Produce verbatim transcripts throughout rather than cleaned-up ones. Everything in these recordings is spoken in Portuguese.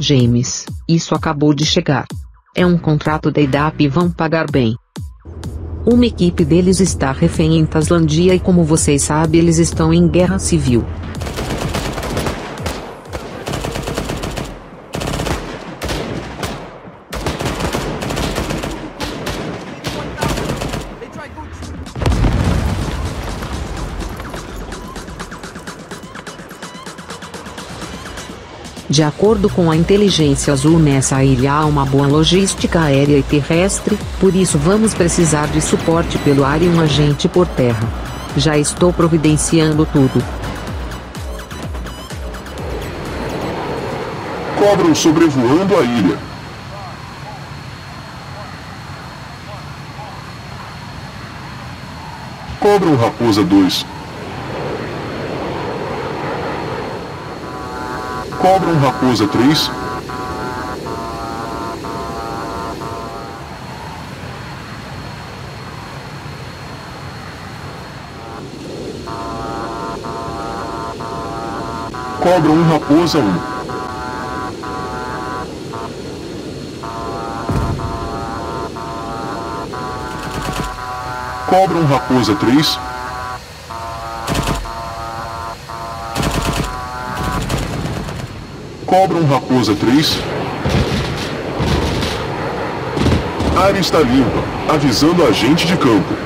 James, isso acabou de chegar. É um contrato da I D A P e vão pagar bem. Uma equipe deles está refém em Taslandia e, como vocês sabem, eles estão em guerra civil. De acordo com a inteligência azul, nessa ilha há uma boa logística aérea e terrestre, por isso vamos precisar de suporte pelo ar e um agente por terra. Já estou providenciando tudo. Cobra sobrevoando a ilha. Cobra Raposa dois. Cobra Raposa três. Cobra um Raposa um. Cobra um Raposa três. Cobra um Raposa três. A área está limpa, avisando a gente de campo.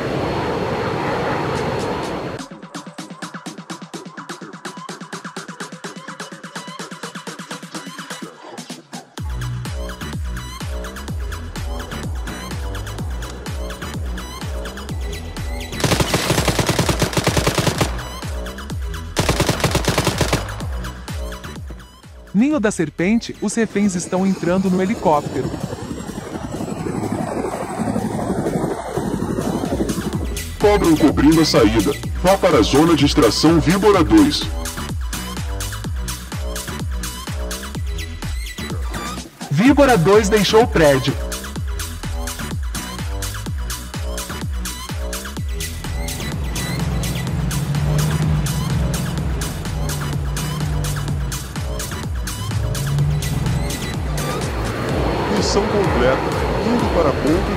Ninho da Serpente, os reféns estão entrando no helicóptero. Cobra um cobrindo a saída. Vá para a zona de extração Víbora dois. Víbora dois deixou o prédio. Completa, indo para a ponta.